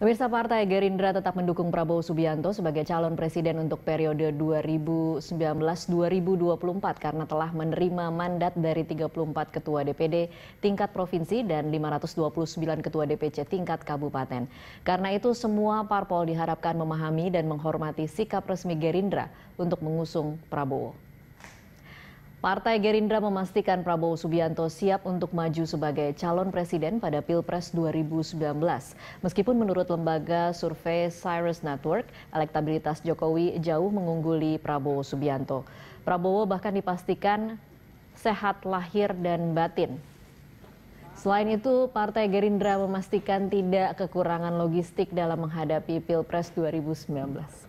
Pemirsa, Partai Gerindra tetap mendukung Prabowo Subianto sebagai calon presiden untuk periode 2019-2024 karena telah menerima mandat dari 34 ketua DPD tingkat provinsi dan 529 ketua DPC tingkat kabupaten. Karena itu semua parpol diharapkan memahami dan menghormati sikap resmi Gerindra untuk mengusung Prabowo. Partai Gerindra memastikan Prabowo Subianto siap untuk maju sebagai calon presiden pada Pilpres 2019. Meskipun menurut lembaga survei Cyrus Network, elektabilitas Jokowi jauh mengungguli Prabowo Subianto. Prabowo bahkan dipastikan sehat lahir dan batin. Selain itu, Partai Gerindra memastikan tidak kekurangan logistik dalam menghadapi Pilpres 2019.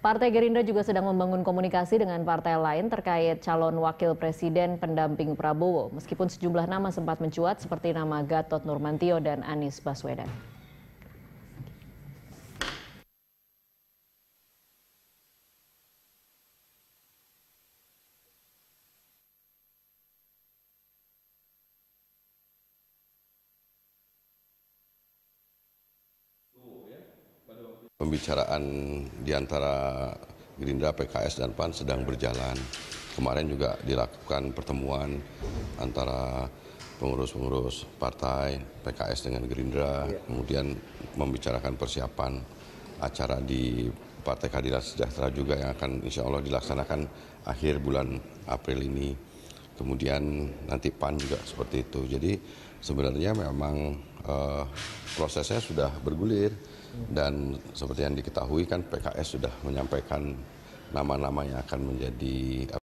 Partai Gerindra juga sedang membangun komunikasi dengan partai lain terkait calon wakil presiden pendamping Prabowo, meskipun sejumlah nama sempat mencuat seperti nama Gatot Nurmantyo dan Anies Baswedan. Pembicaraan di antara Gerindra, PKS, dan PAN sedang berjalan. Kemarin juga dilakukan pertemuan antara pengurus-pengurus partai PKS dengan Gerindra, kemudian membicarakan persiapan acara di Partai Keadilan Sejahtera juga yang akan insya Allah dilaksanakan akhir bulan April ini. Kemudian nanti PAN juga seperti itu. Jadi sebenarnya memang prosesnya sudah bergulir. Dan seperti yang diketahui kan PKS sudah menyampaikan nama-nama yang akan menjadi